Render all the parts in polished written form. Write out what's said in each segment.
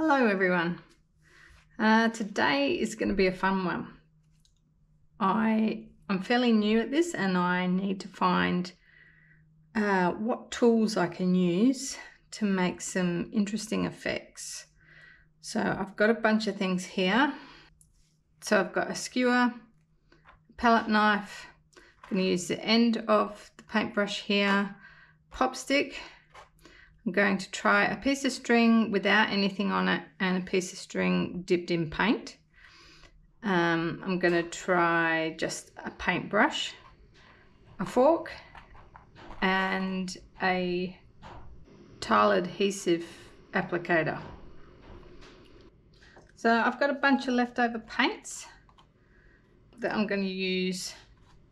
Hello everyone, today is going to be a fun one. I'm fairly new at this and I need to find what tools I can use to make some interesting effects. So I've got a bunch of things here. So I've got a skewer, a palette knife, I'm going to use the end of the paintbrush here, pop stick. I'm going to try a piece of string without anything on it and a piece of string dipped in paint. I'm going to try just a paintbrush, a fork and a tile adhesive applicator. So I've got a bunch of leftover paints that I'm going to use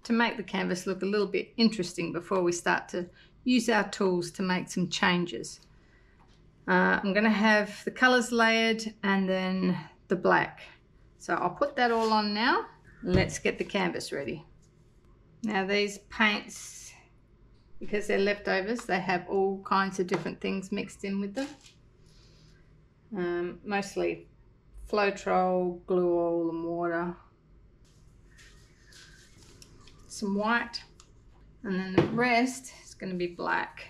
to make the canvas look a little bit interesting before we start to use our tools to make some changes. I'm going to have the colours layered and then the black. So I'll put that all on now. Let's get the canvas ready. Now these paints, because they're leftovers, they have all kinds of different things mixed in with them. Mostly Floetrol, glue oil and water. Some white, and then the rest is going to be black.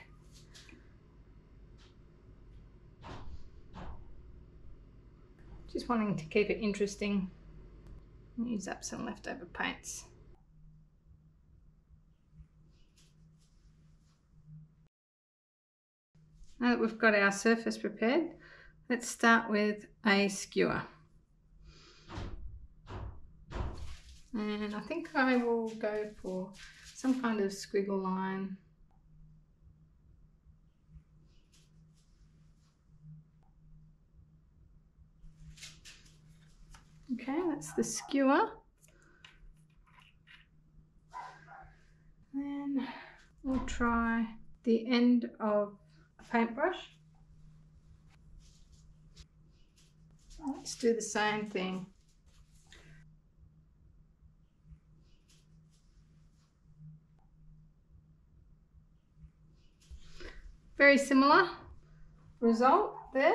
Just wanting to keep it interesting. Use up some leftover paints. Now that we've got our surface prepared, let's start with a skewer. And I think I will go for some kind of squiggle line. Okay, that's the skewer. Then we'll try the end of a paintbrush. Let's do the same thing. Very similar result there.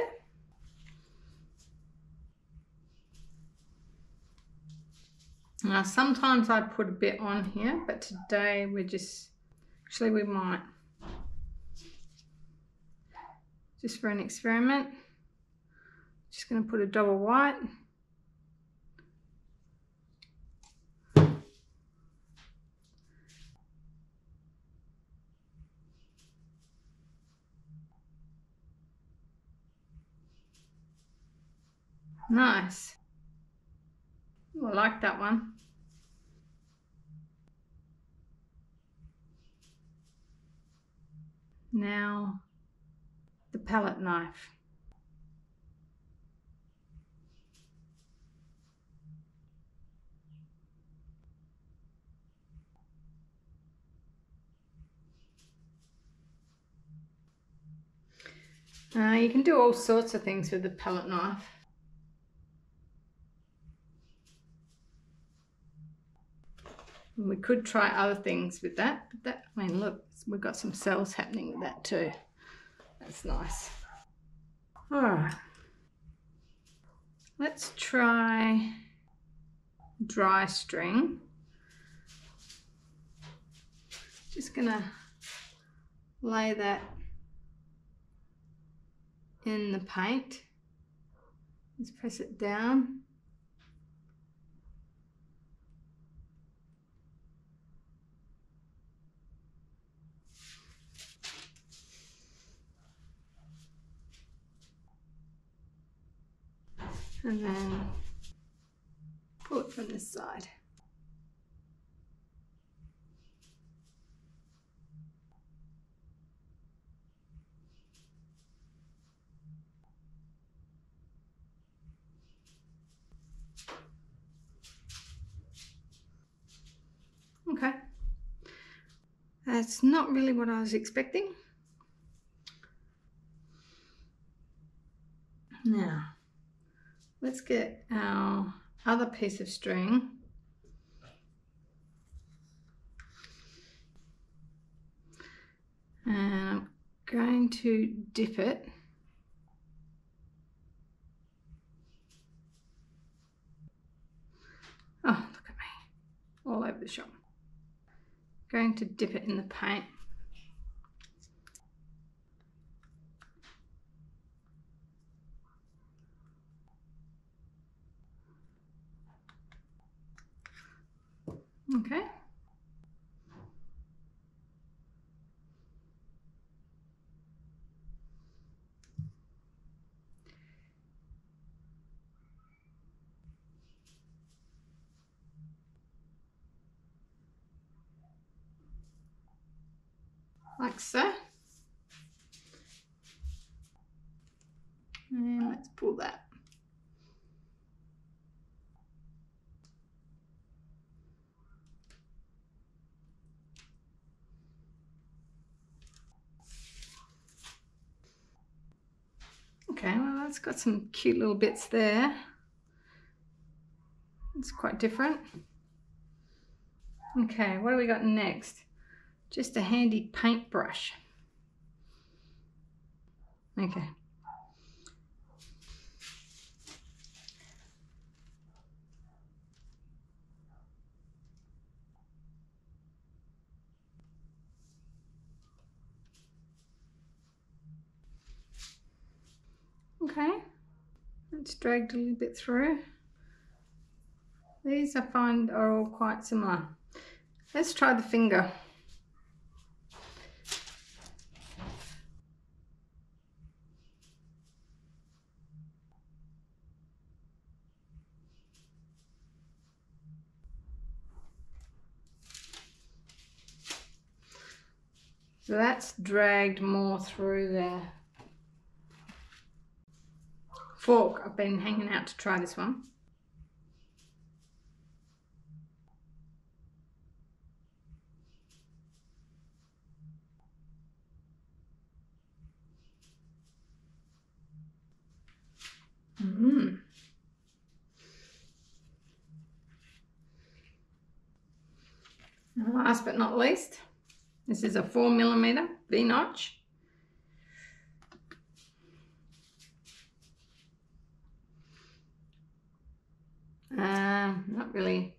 Now sometimes I put a bit on here, but today we're we might. Just for an experiment, just going to put a dab of white. Nice. Ooh, I like that one. Now the palette knife. You can do all sorts of things with the palette knife. We could try other things with that, but that, I mean, look, we've got some cells happening with that too. That's nice. All right, let's try dry string. Just gonna lay that in the paint. Let's press it down. And then pull it from this side. Okay, that's not really what I was expecting. Now, let's get our other piece of string. And I'm going to dip it the shop. Going to dip it in the paint. Okay. Like so. And let's pull that. Okay, well that's got some cute little bits there. It's quite different. Okay, what do we got next? Just a handy paintbrush. Okay. Okay, it's dragged a little bit through. These I find are all quite similar. Let's try the finger. So that's dragged more through there. Fork, I've been hanging out to try this one. And last but not least, this is a 4mm V-notch. Not really.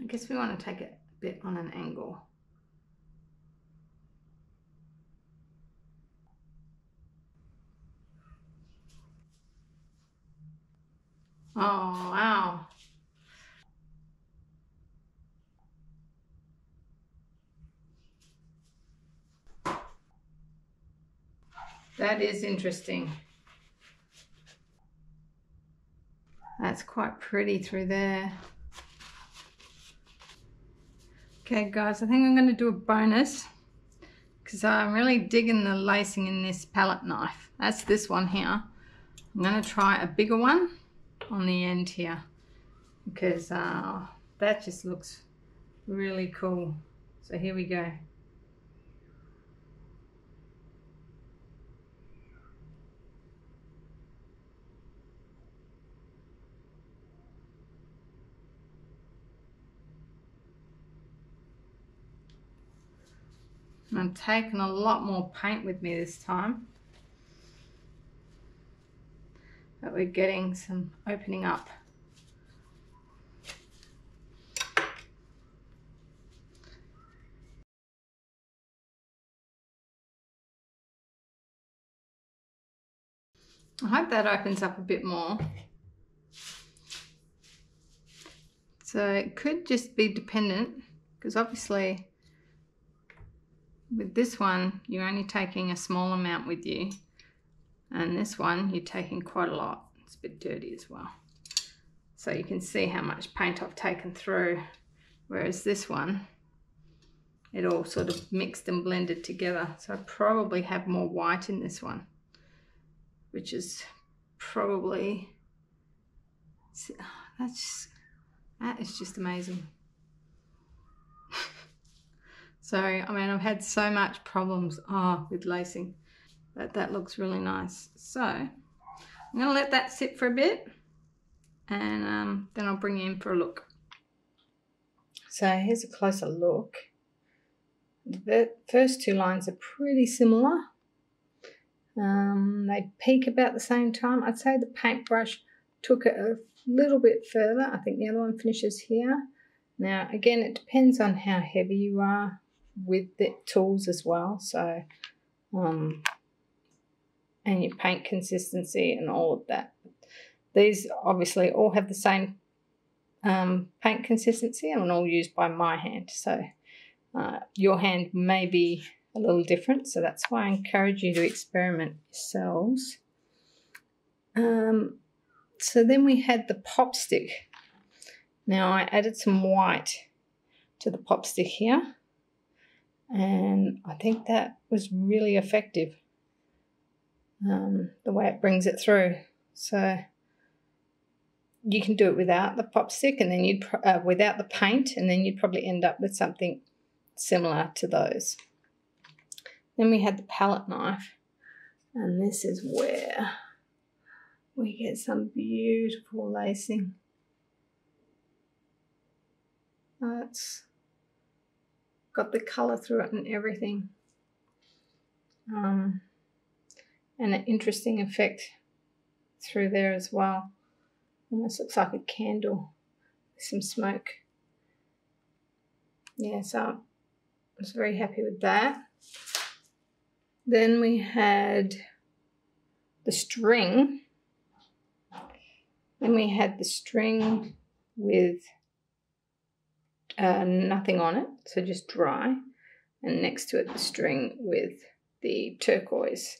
I guess we want to take it a bit on an angle. Oh, wow. That is interesting. That's quite pretty through there. Okay guys, I think I'm going to do a bonus because I'm really digging the lacing in this palette knife. That's this one here. I'm going to try a bigger one on the end here because that just looks really cool. So here we go. I'm taking a lot more paint with me this time, but we're getting some opening up. I hope that opens up a bit more. So it could just be dependent, because obviously with this one, you're only taking a small amount with you, and this one, you're taking quite a lot. It's a bit dirty as well. So you can see how much paint I've taken through, whereas this one, it all sort of mixed and blended together. So I probably have more white in this one, which is probably, that is just amazing. So, I mean, I've had so much problems with lacing, but that looks really nice. So, I'm going to let that sit for a bit, and then I'll bring you in for a look. So, here's a closer look. The first two lines are pretty similar. They peak about the same time. I'd say the paintbrush took it a little bit further. I think the other one finishes here. Now again, it depends on how heavy you are with the tools as well, so and your paint consistency and all of that. These obviously all have the same paint consistency and all used by my hand, so your hand may be a little different, so that's why I encourage you to experiment yourselves. So then we had the pop stick. Now I added some white to the pop stick here, and I think that was really effective, the way it brings it through. So you can do it without the pop stick, and then you'd without the paint, and then you'd probably end up with something similar to those. Then we had the palette knife, and this is where we get some beautiful lacing. It's got the colour through it and everything, and an interesting effect through there as well. Almost looks like a candle with some smoke. Yeah, so I was very happy with that. Then we had the string. Then we had the string with nothing on it, so just dry, and next to it the string with the turquoise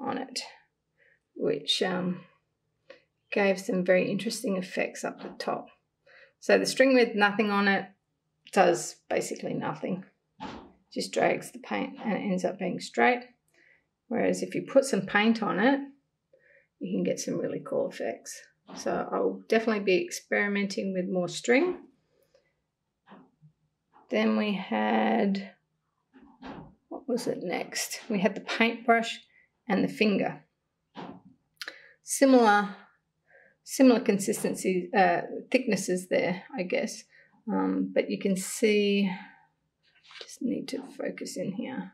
on it, which gave some very interesting effects up the top. So the string with nothing on it does basically nothing. Just drags the paint and it ends up being straight, whereas if you put some paint on it you can get some really cool effects. So I'll definitely be experimenting with more string. Then we had, what was it next? We had the paintbrush and the finger. Similar consistency, thicknesses there, I guess. But you can see, just need to focus in here,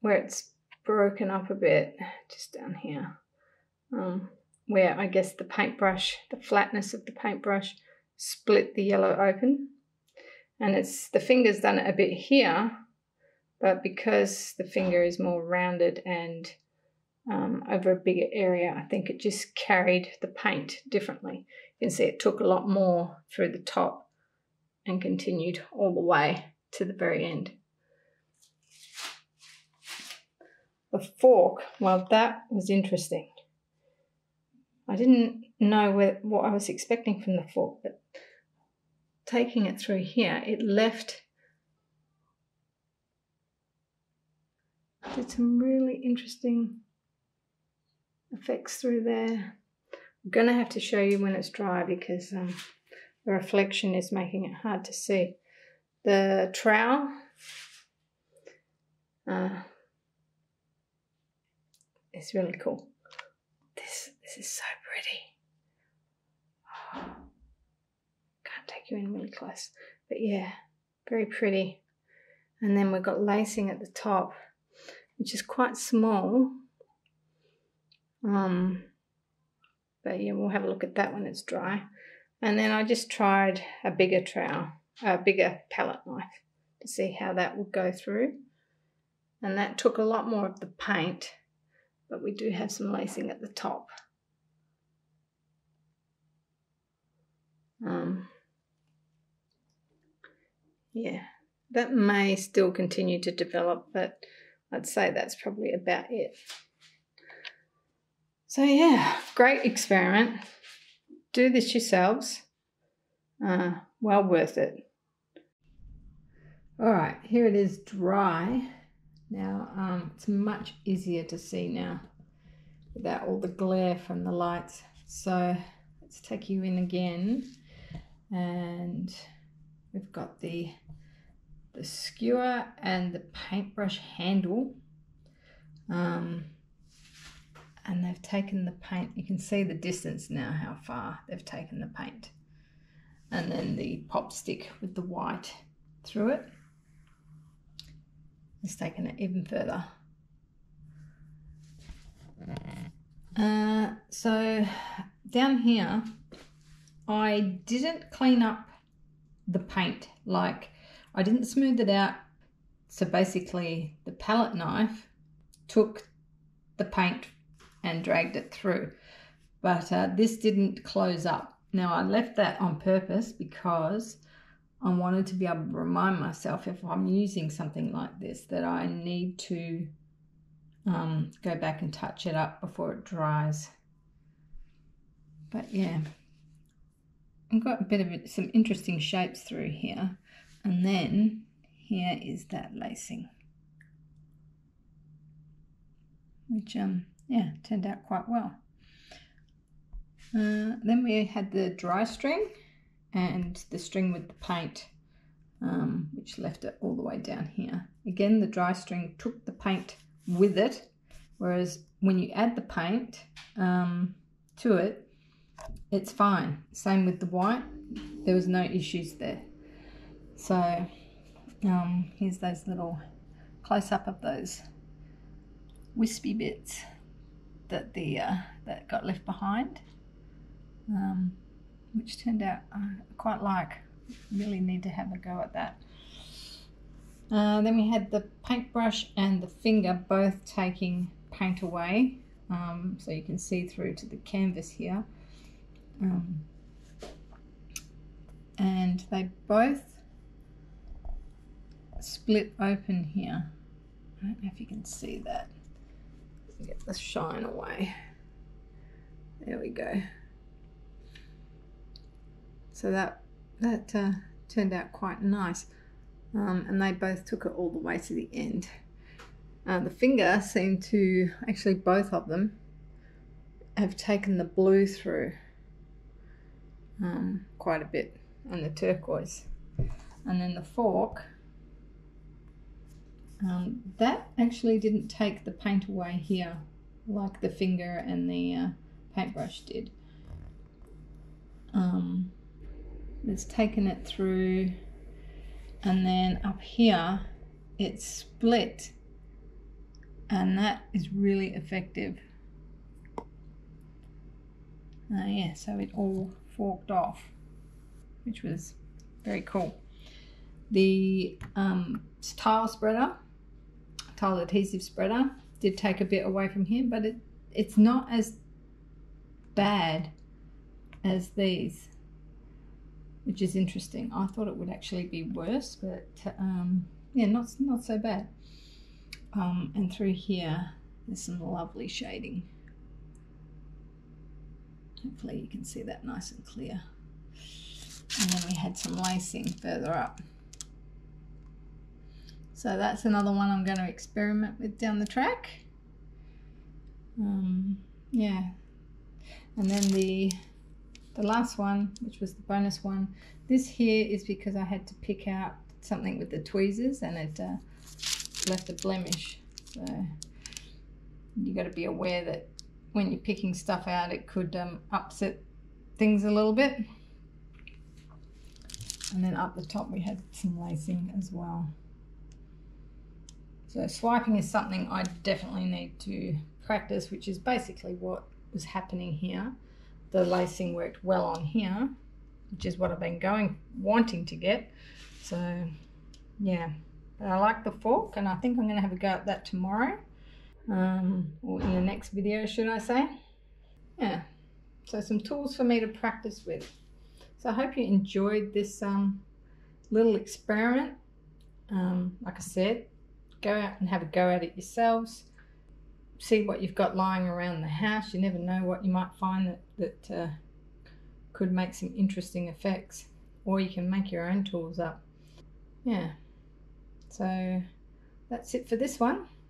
where it's broken up a bit, just down here, where I guess the paintbrush, the flatness of the paintbrush split the yellow open. And it's the finger's done it a bit here, but because the finger is more rounded and over a bigger area, I think it just carried the paint differently. You can see it took a lot more through the top and continued all the way to the very end. The fork, well, that was interesting. I didn't know what I was expecting from the fork, but taking it through here, it left, did some really interesting effects through there. I'm going to have to show you when it's dry because the reflection is making it hard to see. The trowel, it's really cool. This is so pretty. Oh, can't take you in really close, but yeah, very pretty. And then we've got lacing at the top, which is quite small. But yeah, we'll have a look at that when it's dry. And then I just tried a bigger trowel, a bigger palette knife to see how that would go through. And that took a lot more of the paint, but we do have some lacing at the top. Yeah, that may still continue to develop, but I'd say that's probably about it. So yeah, great experiment. Do this yourselves. Well worth it. All right, here it is dry. Now it's much easier to see now without all the glare from the lights. So let's take you in again, and we've got the skewer and the paintbrush handle, and they've taken the paint. You can see the distance now, how far they've taken the paint, and then the pop stick with the white through it. It's taken it even further. So down here I didn't clean up the paint. Like, I didn't smooth it out, so basically the palette knife took the paint and dragged it through, but this didn't close up. Now I left that on purpose because I wanted to be able to remind myself, if I'm using something like this, that I need to go back and touch it up before it dries. But yeah, I've got a bit of some interesting shapes through here, and then here is that lacing, which yeah, turned out quite well. Then we had the dry string and the string with the paint, which left it all the way down here. Again, the dry string took the paint with it, whereas when you add the paint to it, it's fine. Same with the white, there was no issues there. So here's those little close-up of those wispy bits that the that got left behind, which turned out I quite like. Really need to have a go at that. Then we had the paintbrush and the finger both taking paint away, so you can see through to the canvas here, and they both split open here. I don't know if you can see that. Get the shine away. There we go. So that turned out quite nice, and they both took it all the way to the end. The finger seemed to, actually both of them have taken the blue through quite a bit, and the turquoise. And then the fork, that actually didn't take the paint away here like the finger and the paintbrush did. It's taken it through, and then up here it's split, and that is really effective. Yeah, so it all forked off, which was very cool. The tile spreader, tile adhesive spreader, did take a bit away from here, but it's not as bad as these, which is interesting. I thought it would actually be worse, but yeah, not so bad. And through here there's some lovely shading. Hopefully you can see that nice and clear. And then we had some lacing further up. So that's another one I'm going to experiment with down the track. Yeah. And then the last one, which was the bonus one, this here is because I had to pick out something with the tweezers and it left a blemish. So you got to be aware that when you're picking stuff out, it could upset things a little bit. And then up the top we had some lacing as well. So swiping is something I definitely need to practice, which is basically what was happening here. The lacing worked well on here, which is what I've been wanting to get. So yeah, but I like the fork, and I think I'm going to have a go at that tomorrow, or in the next video, should I say. Yeah, so some tools for me to practice with. So I hope you enjoyed this little experiment. Like I said, go out and have a go at it yourselves. See what you've got lying around the house. You never know what you might find that could make some interesting effects, or you can make your own tools up. Yeah, so that's it for this one,